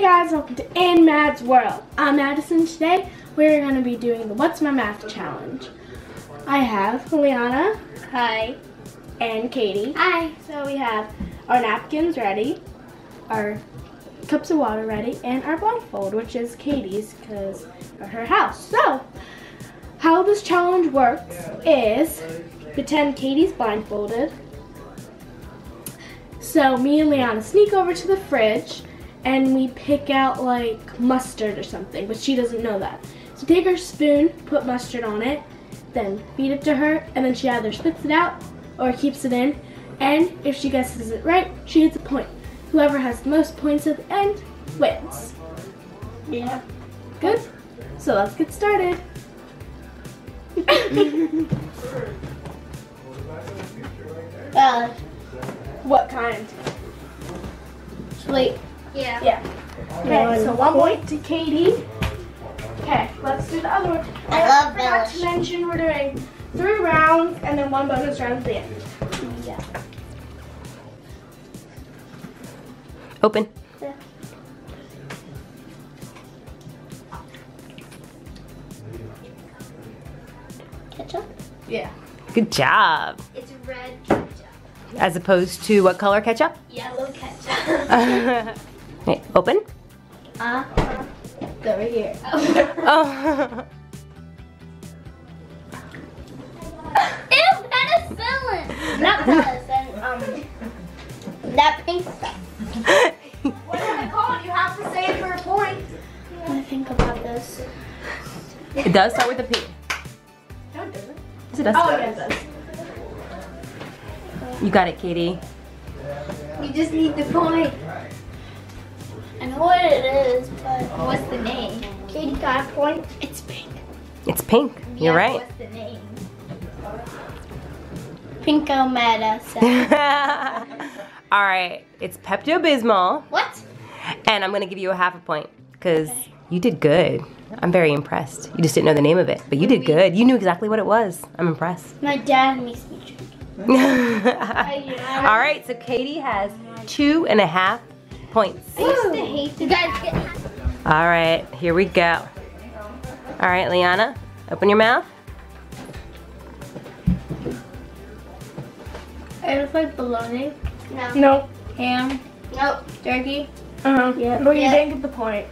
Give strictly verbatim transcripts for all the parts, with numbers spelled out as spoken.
Hey guys, welcome to In Mad's World. I'm Madison. Today we're going to be doing the What's My Math Challenge. I have Liana. Hi. And Katie. Hi. So we have our napkins ready, our cups of water ready, and our blindfold, which is Katie's because of her house. So how this challenge works is pretend Katie's blindfolded. So me and Liana sneak over to the fridge and we pick out like mustard or something, but she doesn't know that. So take her spoon, put mustard on it, then feed it to her, and then she either spits it out or keeps it in, and if she guesses it right, she gets a point. Whoever has the most points at the end wins. Yeah. Good? So let's get started. uh, what kind? Like. Yeah. Yeah. Okay, so one point to Katie. Okay, let's do the other one. I, I love forgot to mention we're doing three rounds and then one bonus round at the end. Yeah. Open. Yeah. Ketchup? Yeah. Good job. It's red ketchup. As opposed to what color ketchup? Yellow ketchup. Wait, open. Uh, it's over here. Oh. Ew, penicillin! Not penicillin, um, that pink stuff. What is it called? You have to say it for a point. I think about this. It does start with a P. No, it doesn't. Yes, it does. Oh, yes, it does. You got it, Katie. You just need the point. I know what it is, but what's the name? Katie got a point. It's pink. It's pink. Yeah, you're right. What's the name? Pinko Madison. All right. It's Pepto-Bismol. What? And I'm going to give you a half a point because okay. You did good. I'm very impressed. You just didn't know the name of it, but you did good. You knew exactly what it was. I'm impressed. My dad makes me drink. All right. So Katie has two and a half points. I used to hate the guys get All right, here we go. All right, Liana, open your mouth. It looks like bologna. No. Nope. Ham. Nope. Turkey. Uh huh. Yeah. Well, you yeah. didn't get the point.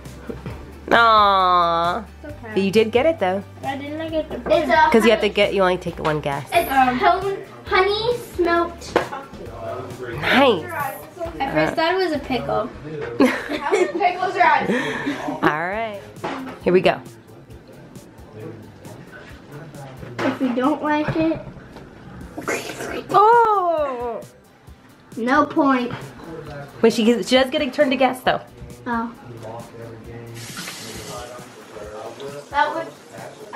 Aww. Okay. But you did get it though. I didn't get the point. Because you have to get. You only take one guess. It's um, honey smelt chocolate. Nice. At first, thought it was a pickle. How many pickles are out? All right, here we go. If we don't like it, oh, no point. Wait, she gets, she does get a turn to guess though. Oh. That would.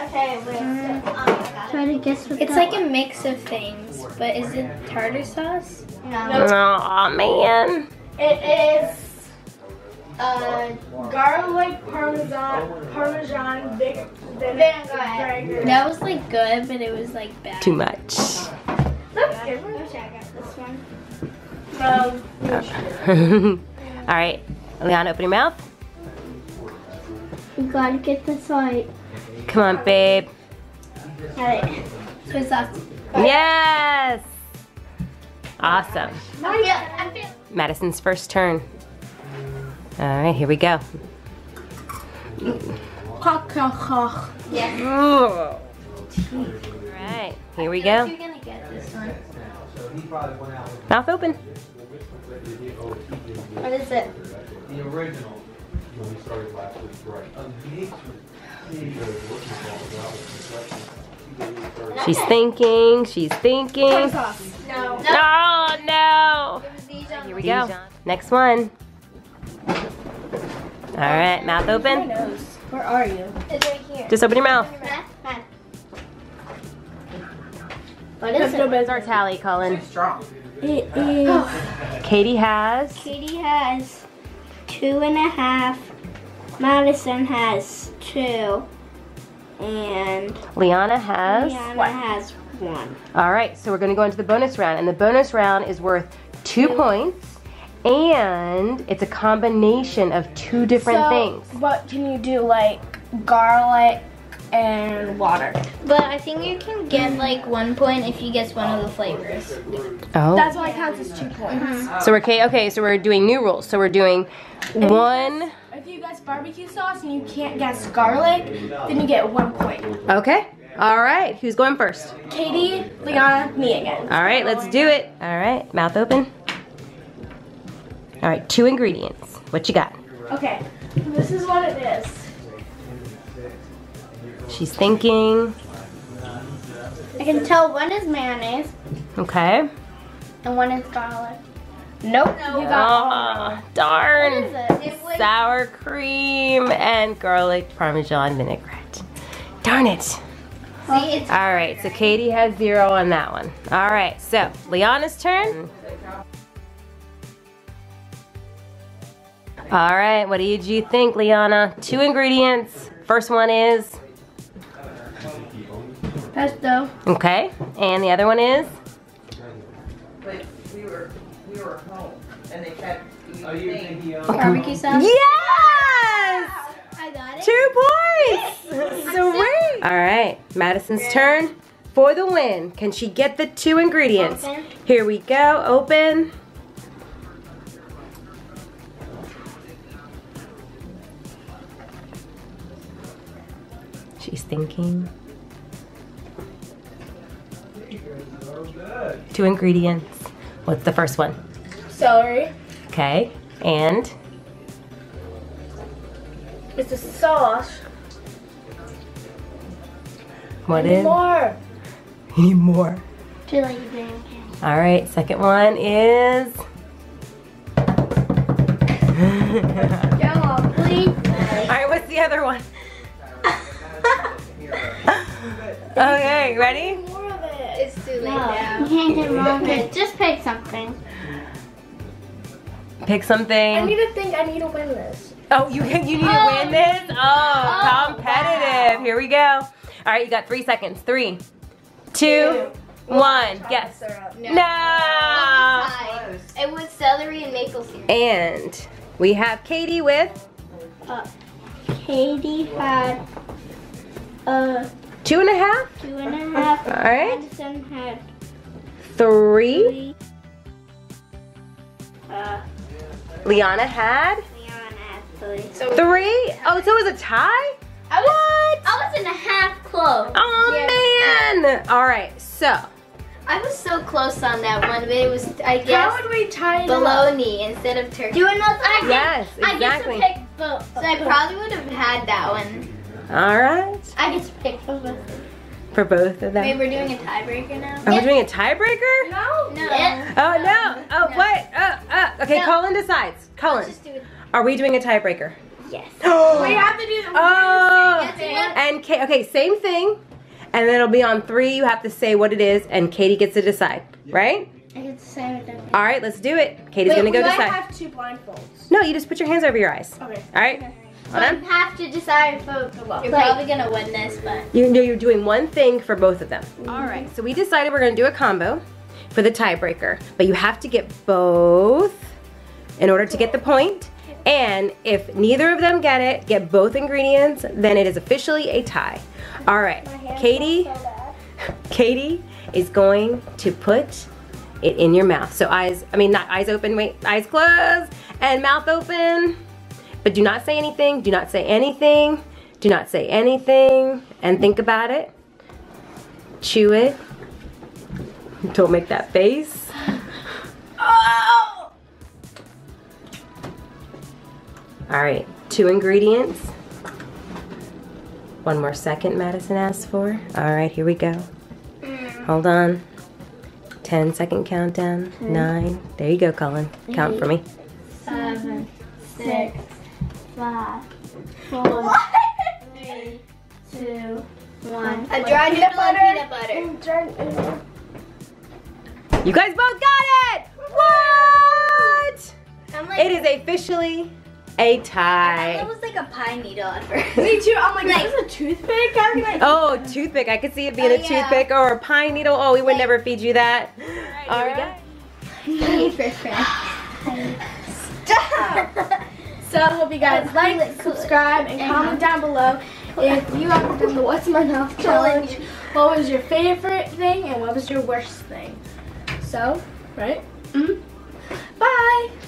Okay, wait. Mm. Um, I try to guess what. It's like one. A mix of things, but is it tartar sauce? No. Oh man. It is uh, garlic parmesan, parmesan vinegar. That was like good, but it was like bad. Too much. That's good. Go check out this one. Um, uh, all right, Liana, open your mouth. You gotta get this right. Come on, babe. All right. Swiss sauce. Yes. Awesome. Madison's first turn. All right, here we go. Yeah. All right, here we go. You're gonna get this one. Mouth open. What is it? The original. When we started last week, she's thinking, she's thinking. No. No. Oh, no. Here we go. Next one. All right, mouth open. Where are you? It's right here. Just open your mouth. What is it? There's our tally, Colin. It is. Katie has. Katie has. Two and a half. Madison has two. And Liana has Liana one. has one. All right, so we're going to go into the bonus round. And the bonus round is worth two, two. points. and it's a combination of two different so, things. What can you do, like garlic and water? But I think you can get like one point if you guess one of the flavors. Oh. That's why it counts as two points. Mm-hmm. So we're okay, okay, so we're doing new rules. So we're doing if one. You guess, if you guess barbecue sauce and you can't guess garlic, then you get one point. Okay. All right, who's going first? Katie, Liana, me again. All right, let's do it. All right, mouth open. All right, two ingredients. What you got? Okay, this is what it is. She's thinking. I can tell one is mayonnaise. Okay. And one is garlic. Nope. No. You got oh, darn. What is it? It was sour cream and garlic parmesan vinaigrette. Darn it. See, it's all right, so Katie has zero on that one. All right, so Liana's turn. All right, what did you think, Liana? Two ingredients. First one is? Pesto. Okay, and the other one is? But we were, we were home, and they kept eating barbecue sauce. Yes! I got it. Two points! Yes. Sweet! Alright, Madison's turn for the win. Can she get the two ingredients? Open. Here we go, open. She's thinking. Two ingredients. What's the first one? Celery. Okay, and? It's a sauce. What is? More. You need more. Do you like a green can? All right. Second one is. Yellow, please. All right. What's the other one? Okay. Ready? More of it. It's too late now. You can't get more of it. Just pick something. Pick something. I need to think. I need to win this. Oh, you you need to win this? Oh, oh competitive. Wow. Here we go. All right, you got three seconds. Three, two, two. one. Yes. No. no. It was celery and maple syrup. And we have Katie with? Uh, Katie had uh, two and a half? Two and a half. All right. Madison had three. three. Uh, Liana had? So three? Oh, so it was a tie? I was, what? I was in a half close. Oh, yeah. Man. All right, so. I was so close on that one, but it was, I guess, how would we tie bologna up? Instead of turkey. Do another one? Yes, exactly. I get to pick both. So I probably would have had that one. All right. I get to pick for both. For both of them? Wait, we're doing a tiebreaker now? Oh, yeah. We're doing a tiebreaker? No. No. Yeah. Oh, no. Oh, no. What? Uh, uh. Okay, no. Colin decides. Colin. Let's just do it. Are we doing a tiebreaker? Yes. Oh. We have to do the oh. Thing. And Kate, okay, same thing. And then it'll be on three. You have to say what it is, and Katie gets to decide, right? I get to say what it is. All right, let's do it. Katie's Wait, gonna go decide. I have two blindfolds. No, you just put your hands over your eyes. Okay. All right. Okay. So you have to decide for both. You're probably gonna win this, but you know you're doing one thing for both of them. Mm-hmm. All right. So we decided we're gonna do a combo for the tiebreaker, but you have to get both in order to get the point. And if neither of them get it, get both ingredients, then it is officially a tie. All right, Katie, Katie is going to put it in your mouth. So eyes, I mean not eyes open, wait, eyes closed and mouth open. But do not say anything, do not say anything, do not say anything, and think about it. Chew it. Don't make that face. Oh! All right, two ingredients. One more second, Madison asked for. All right, here we go. Mm. Hold on. ten second countdown, mm. nine. There you go, Colin. Eight, count for me. Seven, six, five, four, what? three, two, one. A dried peanut butter. Peanut butter. You guys both got it! What? Like, it is officially a tie. It was like a pie needle at first. Me too. I'm like, like, is this a toothpick? How can I oh, that? Toothpick. I could see it being oh, a yeah. toothpick or a pie needle. Oh, we would like, never feed you that. All right. All right. Here we go. First round. Stop! So I hope you guys like, subscribe, and comment down below if you have done the What's My Mouth Challenge. What was your favorite thing and what was your worst thing? So, right? Mm-hmm. Bye!